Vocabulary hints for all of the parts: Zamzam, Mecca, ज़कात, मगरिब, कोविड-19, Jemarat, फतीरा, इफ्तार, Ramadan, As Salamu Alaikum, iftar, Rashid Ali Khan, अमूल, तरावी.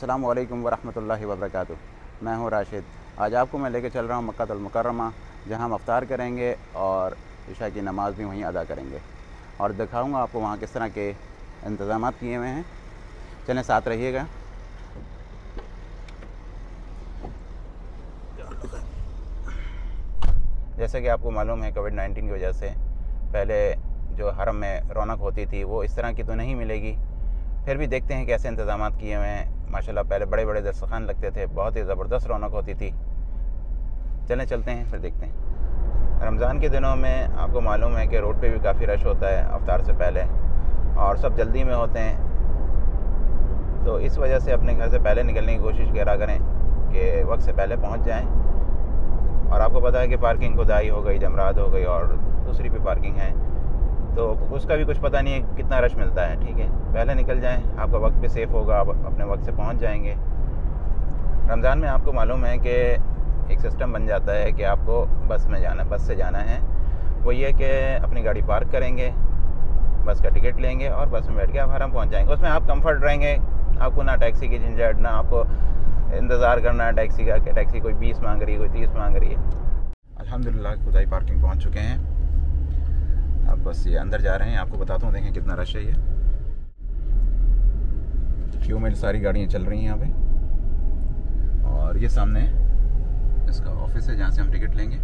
अस्सलाम वालेकुम वरहमतुल्लाहि वबरकातुहू। मैं हूँ राशिद। आज आपको मैं लेके चल रहा हूँ मक्का तुल मुकर्रमा, जहाँ हम इफ्तार करेंगे और इशा की नमाज़ भी वहीं अदा करेंगे और दिखाऊँगा आपको वहाँ किस तरह के इंतज़ाम किए हुए हैं। चलें, साथ रहिएगा। जैसे कि आपको मालूम है, कोविड-19 की वजह से पहले जो हरम में रौनक होती थी वो इस तरह की तो नहीं मिलेगी। फिर भी देखते हैं कैसे इंतज़ाम किए हुए हैं। माशाल्लाह, पहले बड़े बड़े दस्तरखान लगते थे, बहुत ही ज़बरदस्त रौनक होती थी। चलें चलते हैं, फिर देखते हैं। रमज़ान के दिनों में आपको मालूम है कि रोड पे भी काफ़ी रश होता है इफ्तार से पहले, और सब जल्दी में होते हैं। तो इस वजह से अपने घर से पहले निकलने की कोशिश करा करें कि वक्त से पहले पहुँच जाएँ। और आपको पता है कि पार्किंग खुदाई हो गई, जमरात हो गई और दूसरी भी पार्किंग है, तो उसका भी कुछ पता नहीं है कितना रश मिलता है। ठीक है, पहले निकल जाएं, आपका वक्त भी सेफ़ होगा, आप अपने वक्त से पहुंच जाएंगे। रमज़ान में आपको मालूम है कि एक सिस्टम बन जाता है कि आपको बस से जाना है। वो ये कि अपनी गाड़ी पार्क करेंगे, बस का टिकट लेंगे और बस में बैठ के आप हरम पहुँच जाएँगे। उसमें आप कम्फर्ट रहेंगे, आपको ना टैक्सी की झंझट, ना आपको इंतज़ार करना है टैक्सी का कि टैक्सी कोई 20 मांग रही है, कोई 30 मांग रही है। अल्हम्दुलिल्लाह खुदाई पार्किंग पहुंच चुके हैं। अब बस ये अंदर जा रहे हैं, आपको बताता हूँ। देखें कितना रश है। ये क्यू में सारी गाड़ियाँ चल रही हैं यहाँ पे। और ये सामने इसका ऑफिस है जहाँ से हम टिकट लेंगे।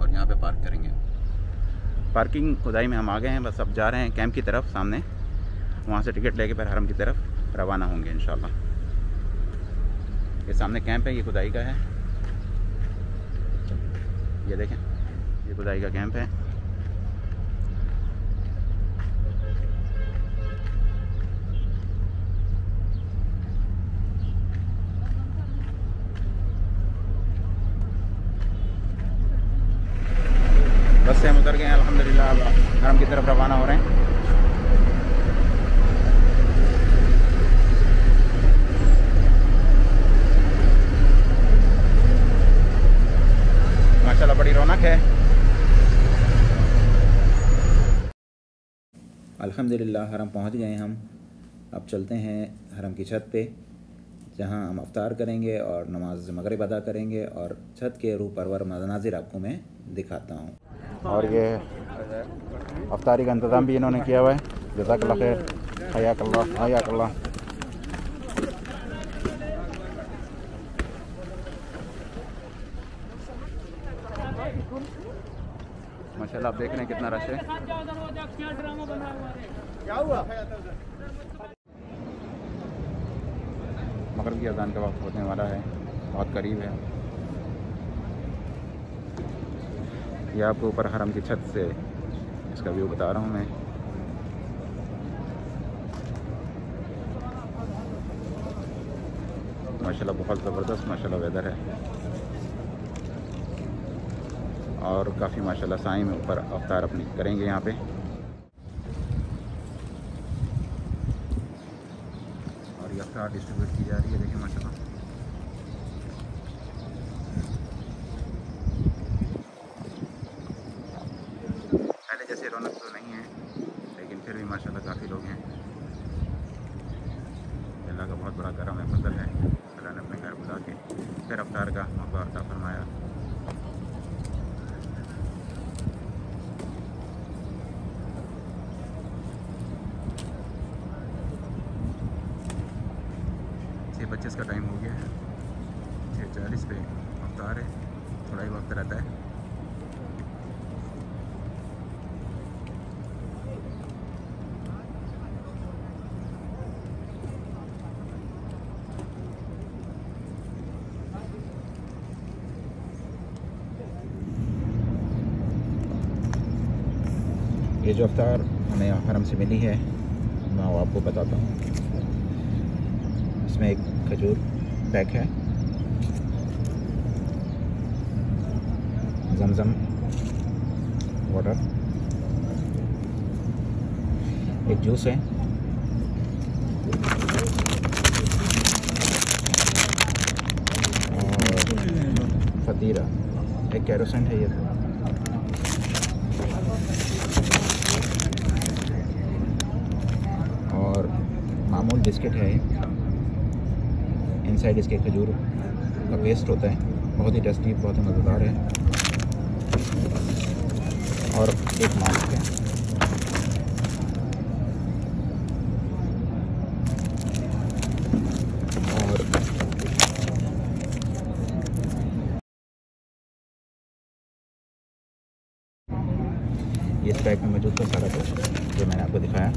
और यहाँ पे पार्क करेंगे। पार्किंग खुदाई में हम आ गए हैं। बस अब जा रहे हैं कैंप की तरफ, सामने वहाँ से टिकट लेके फिर हरम की तरफ रवाना होंगे इंशाल्लाह। ये सामने कैंप है, ये खुदाई का है। ये देखें, ये खुदाई का कैंप है। बस से हम उतर गए हैं अल्हम्दुलिल्लाह। अब हरम की तरफ रवाना हो रहे हैं। माशाल्लाह बड़ी रौनक है। अल्हम्दुलिल्लाह हरम पहुंच गए हम। अब चलते हैं हरम की छत पे, जहां हम इफ्तार करेंगे और नमाज मगरिब अदा करेंगे और छत के रूह परवर मनाजिर आपको मैं दिखाता हूँ। और ये इफ्तारी का इंतज़ाम भी इन्होंने किया हुआ है। जज़ाकल्लाह खैर, हयाकल्लाह हयाकल्लाह। माशाल्लाह, आप देख रहे हैं कितना रश है। मगरिब की अज़ान का वक्त होने वाला है, बहुत करीब है। ये आपको ऊपर हरम की छत से इसका व्यू बता रहा हूँ मैं। माशाल्लाह बहुत ज़बरदस्त माशाल्लाह वेदर है और काफ़ी माशाल्लाह साई में ऊपर इफ्तार अपनी करेंगे यहाँ पे। और ये इफ्तार डिस्ट्रीब्यूट की जा रही है। देखिए माशाल्लाह रौनक तो नहीं है, लेकिन फिर भी माशाल्लाह काफ़ी लोग हैं। अल्लाह का बहुत बड़ा करम है, फजल है। अल्लाह ने अपने घर बुला के फिर इफ्तार का मौका अता फरमाया। छः 25 का टाइम हो गया है, 6:40 पे इफ्तार है। थोड़ा ही वक्त रहता है। ये जो इफ्तार हमें हरम से मिली है मैं आपको बताता हूँ। इसमें एक खजूर पैक है, जमजम वाटर, एक जूस है, और फतीरा, एक कैरोसेंट है। ये अमूल बिस्किट है, इनसाइड इसके खजूर का पेस्ट होता है, बहुत ही टेस्टी, बहुत ही मज़ेदार है। और एक मास्क है, इस पैक में मौजूद था सारा कुछ जो मैंने आपको दिखाया।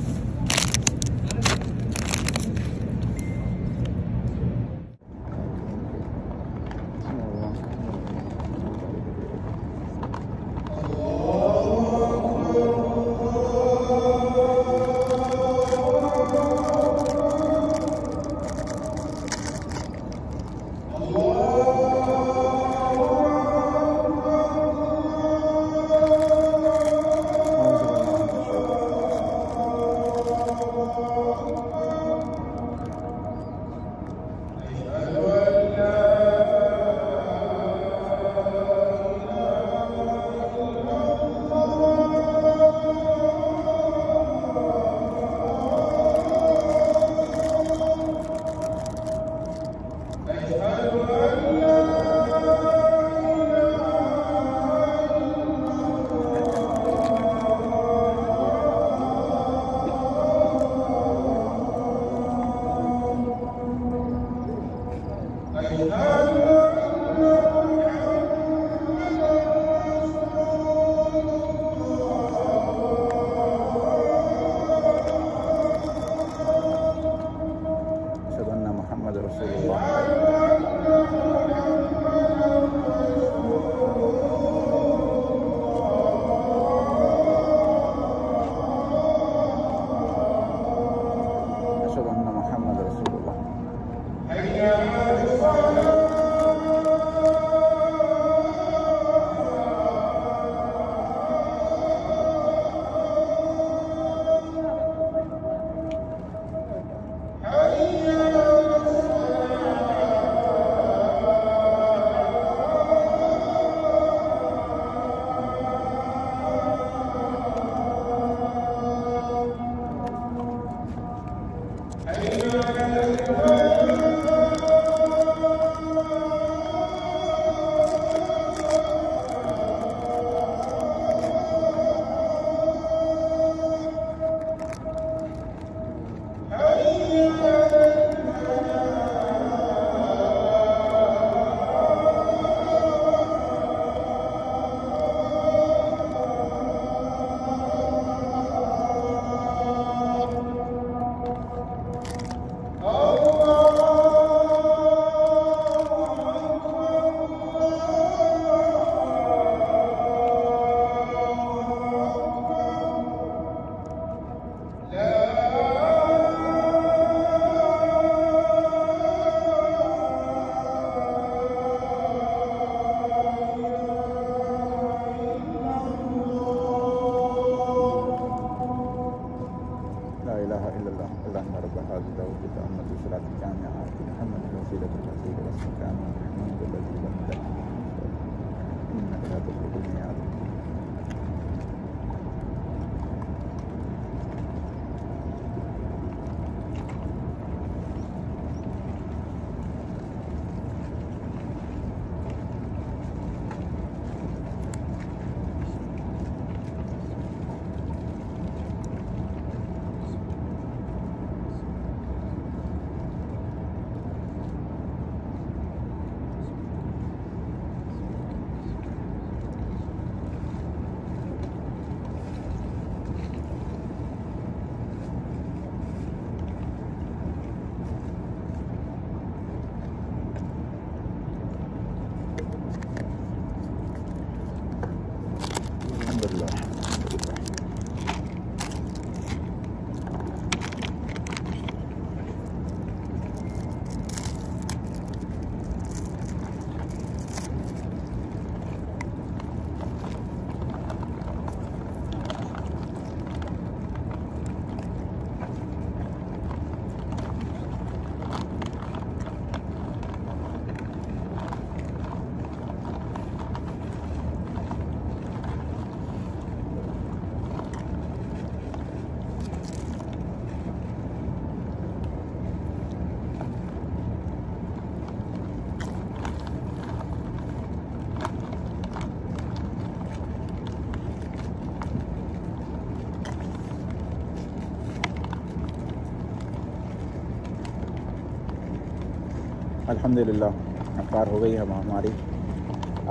अल्हम्दुलिल्लाह अफ्तार हो गई है हमारी।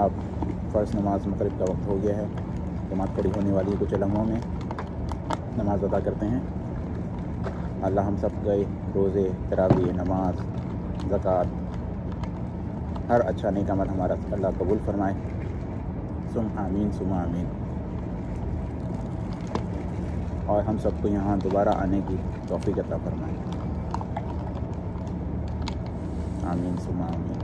अब फ़र्ज़ नमाज मगरिब का वक्त हो गया है, जमात खड़ी होने वाली है कुछ लम्हों में, नमाज़ अदा करते हैं। अल्लाह हम सब गए रोज़े, तरावी, नमाज, ज़कात, हर अच्छा नेक अमल हमारा अल्लाह कबूल फ़रमाए। सुम आमीन और हम सबको यहाँ दोबारा आने की तौफीक अता फ़रमाए। आमीन सुम आमीन।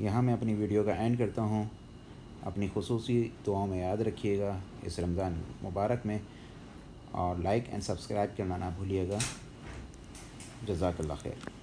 यहाँ मैं अपनी वीडियो का एंड करता हूँ। अपनी खुसूसी दुआओं में याद रखिएगा इस रमज़ान मुबारक में, और लाइक एंड सब्सक्राइब करना ना भूलिएगा। जज़ाकल्लाह खैर।